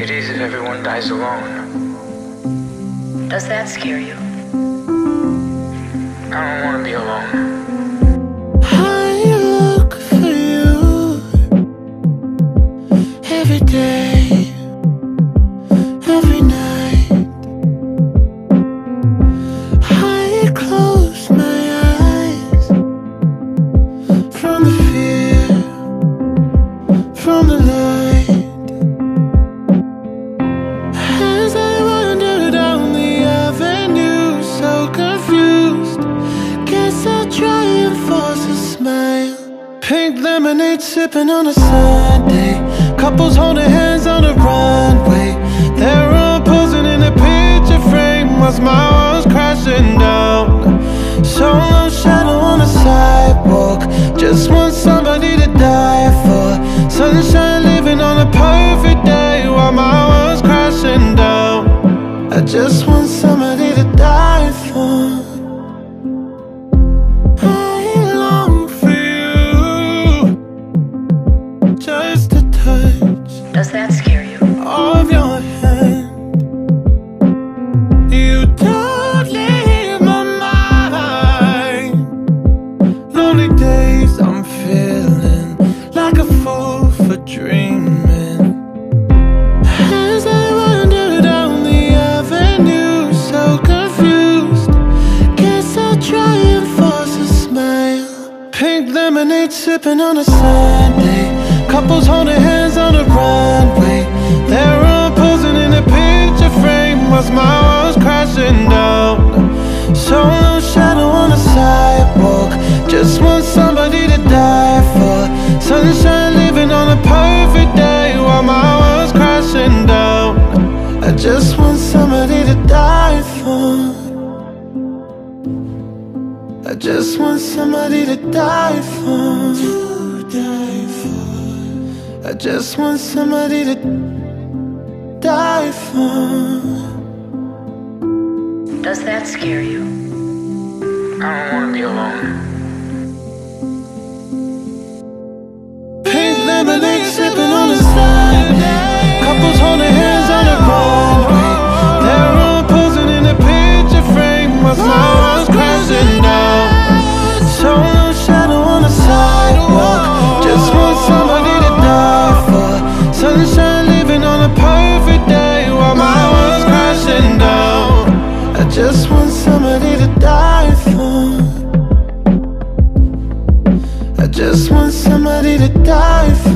It is if everyone dies alone. Does that scare you? I don't want to be alone. Pink lemonade sipping on a Sunday. Couples holding hands on the runway. They're all posing in a picture frame whilst my walls crashing down. Solo shadow on the sidewalk. Just want somebody to die for. Sunshine living on a perfect day while my walls crashing down. I just want somebody to die for. Does that scare you? Of your hand. You don't leave my mind. Lonely days, I'm feeling like a fool for dreaming. As I wander down the avenue, so confused, guess I'll try and force a smile. Pink lemonade sipping on a Sunday. Couples holding hands on the runway. They're all posing in a picture frame whilst my walls crashing down. Solo shadow on the sidewalk. Just want somebody to die for. Sunshine living on a perfect day while my walls crashing down. I just want somebody to die for. I just want somebody to die for. To die for. I just want somebody to die for. Does that scare you? I don't want to be alone. Pink lemonade sipping on the side. Couples holding hands on the runway. They're all posing in a picture frame while my walls crashing down. Solo shadow on the sidewalk. Just want somebody to die for. Sunshine living on a perfect day while my world's crashing down. I just want somebody to die for. I just want somebody to die for.